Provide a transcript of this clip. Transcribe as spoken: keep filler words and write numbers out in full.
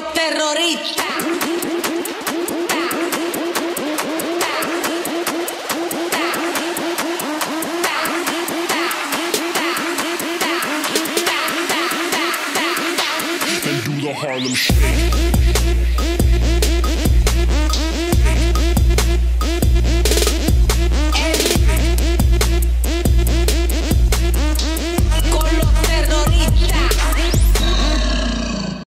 los terroristas. They do the Harlem Shake.